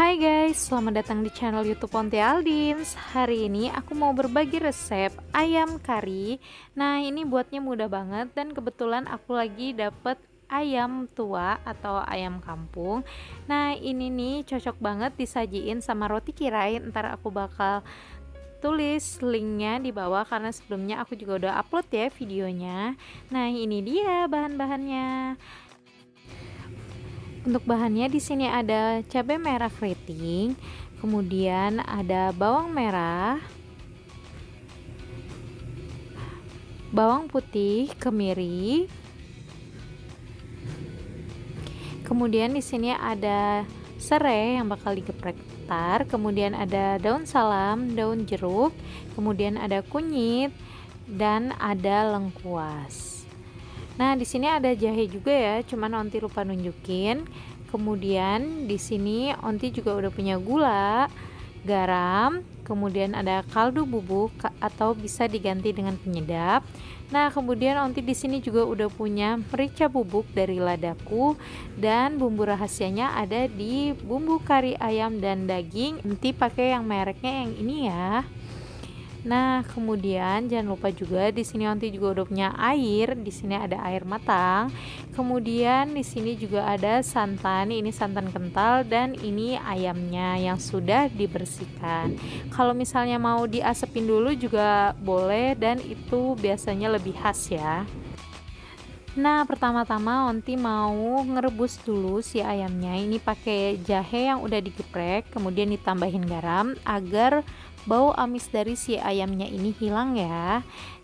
Hai guys, selamat datang di channel YouTube Onty Aldinz. Hari ini aku mau berbagi resep ayam kari. Nah, ini buatnya mudah banget dan kebetulan aku lagi dapet ayam tua atau ayam kampung. Nah, ini nih cocok banget disajiin sama roti kirai. Ntar aku bakal tulis linknya di bawah karena sebelumnya aku juga udah upload ya videonya. Nah, ini dia bahan-bahannya. Untuk bahannya di sini ada cabai merah keriting, kemudian ada bawang merah, bawang putih, kemiri. Kemudian di sini ada serai yang bakal digeprek tar, kemudian ada daun salam, daun jeruk, kemudian ada kunyit dan ada lengkuas. Nah, di sini ada jahe juga ya, cuman Onty lupa nunjukin. Kemudian di sini Onty juga udah punya gula, garam, kemudian ada kaldu bubuk atau bisa diganti dengan penyedap. Nah, kemudian Onty di sini juga udah punya merica bubuk dari ladaku dan bumbu rahasianya ada di bumbu kari ayam dan daging. Onty pakai yang mereknya yang ini ya. Nah, kemudian jangan lupa juga di sini Onty juga udah punya air. Di sini ada air matang. Kemudian di sini juga ada santan. Ini santan kental dan ini ayamnya yang sudah dibersihkan. Kalau misalnya mau diasepin dulu juga boleh dan itu biasanya lebih khas ya. Nah, pertama-tama Onty mau ngerebus dulu si ayamnya. Ini pakai jahe yang udah digeprek, kemudian ditambahin garam agar bau amis dari si ayamnya ini hilang ya.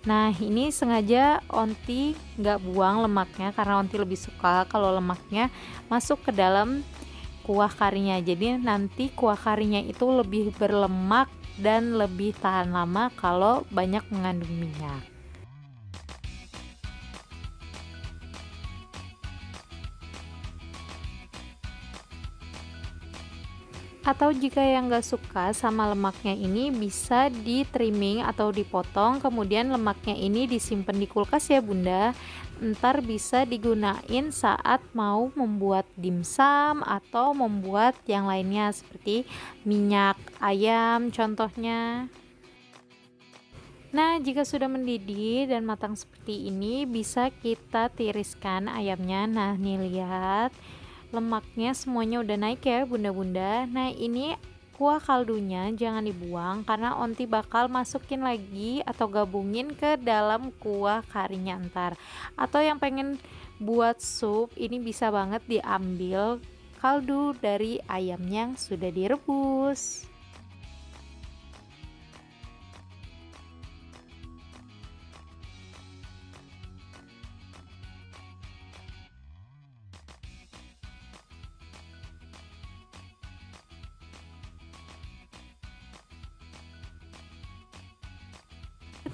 Nah, ini sengaja Onty nggak buang lemaknya karena Onty lebih suka kalau lemaknya masuk ke dalam kuah karinya. Jadi nanti kuah karinya itu lebih berlemak dan lebih tahan lama kalau banyak mengandung minyak. Atau jika yang gak suka sama lemaknya ini bisa di trimming atau dipotong, kemudian lemaknya ini disimpan di kulkas ya bunda, ntar bisa digunain saat mau membuat dimsum atau membuat yang lainnya seperti minyak ayam contohnya. Nah, jika sudah mendidih dan matang seperti ini bisa kita tiriskan ayamnya. Nah, nih lihat lemaknya semuanya udah naik ya bunda-bunda. Nah, ini kuah kaldunya jangan dibuang karena Onty bakal masukin lagi atau gabungin ke dalam kuah karinya ntar. Atau yang pengen buat sup ini bisa banget diambil kaldu dari ayam yang sudah direbus.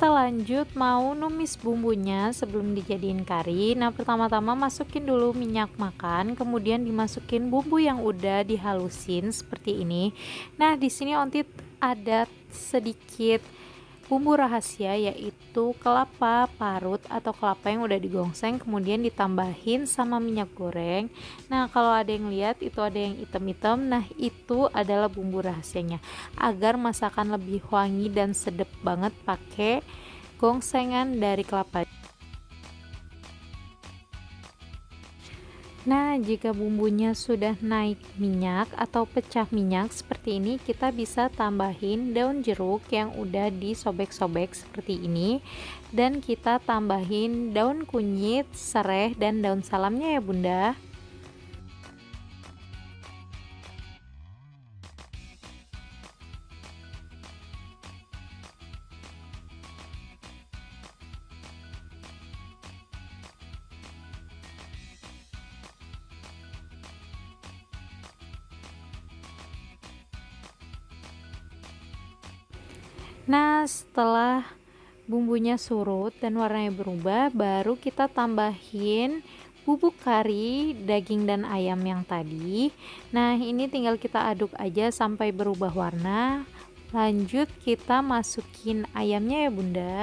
Kita lanjut mau numis bumbunya sebelum dijadiin kari. Nah, pertama-tama masukin dulu minyak makan, kemudian dimasukin bumbu yang udah dihalusin seperti ini. Nah, di sini Onty ada sedikit bumbu rahasia yaitu kelapa parut atau kelapa yang udah digongseng kemudian ditambahin sama minyak goreng. Nah, kalau ada yang lihat itu ada yang hitam-hitam, nah itu adalah bumbu rahasianya agar masakan lebih wangi dan sedap banget pakai gongsengan dari kelapa. Nah, jika bumbunya sudah naik minyak atau pecah minyak seperti ini, kita bisa tambahin daun jeruk yang udah disobek-sobek seperti ini, dan kita tambahin daun kunyit, serai, dan daun salamnya ya bunda. Nah, setelah bumbunya surut dan warnanya berubah, baru kita tambahin bubuk kari, daging dan ayam yang tadi. Nah, ini tinggal kita aduk aja sampai berubah warna. Lanjut kita masukin ayamnya ya bunda.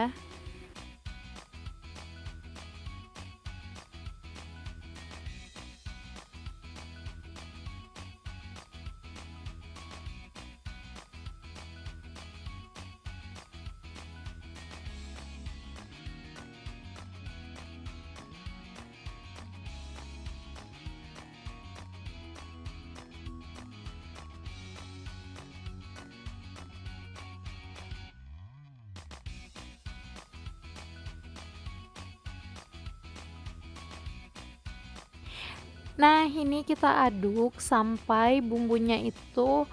Nah, ini kita aduk sampai bumbunya itu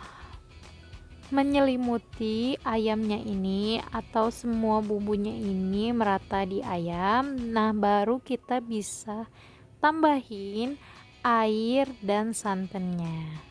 menyelimuti ayamnya ini atau semua bumbunya ini merata di ayam. Nah, baru kita bisa tambahin air dan santannya.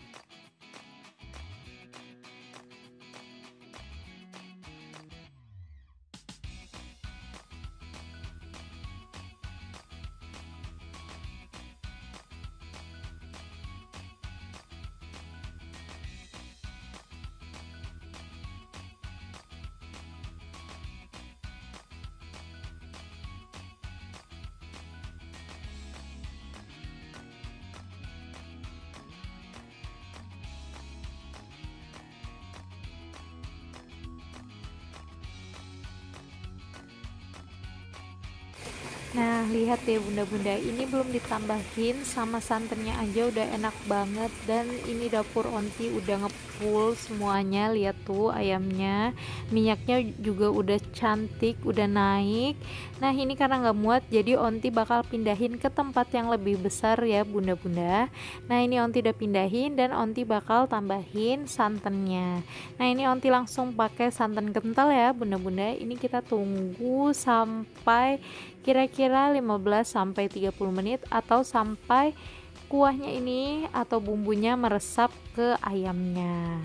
Nah, lihat ya bunda-bunda, ini belum ditambahin sama santannya aja udah enak banget. Dan ini dapur Onty udah ngefull semuanya, lihat tuh ayamnya, minyaknya juga udah cantik, udah naik. Nah, ini karena nggak muat jadi Onty bakal pindahin ke tempat yang lebih besar ya bunda-bunda. Nah, ini Onty udah pindahin dan Onty bakal tambahin santannya. Nah, ini Onty langsung pakai santan kental ya bunda-bunda. Ini kita tunggu sampai kira-kira 15-30 menit atau sampai kuahnya ini atau bumbunya meresap ke ayamnya.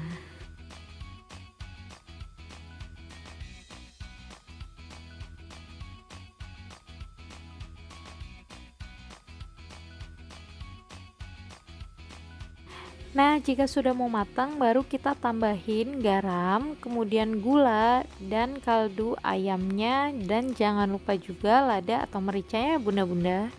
Nah, jika sudah mau matang baru kita tambahin garam, kemudian gula dan kaldu ayamnya, dan jangan lupa juga lada atau mericanya bunda-bunda.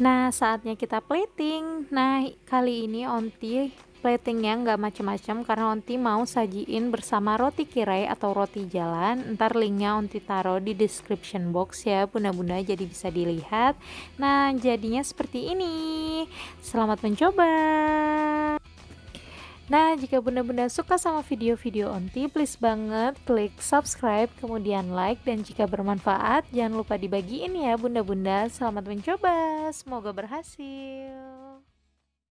Nah, saatnya kita plating. Nah, kali ini Onty platingnya nggak macam-macam karena Onty mau sajiin bersama roti kirai atau roti jalan. Ntar linknya Onty taruh di description box ya bunda-bunda, jadi bisa dilihat. Nah, jadinya seperti ini. Selamat mencoba. Nah, jika bunda-bunda suka sama video-video Onty, please banget klik subscribe, kemudian like, dan jika bermanfaat, jangan lupa dibagiin ya bunda-bunda. Selamat mencoba, semoga berhasil.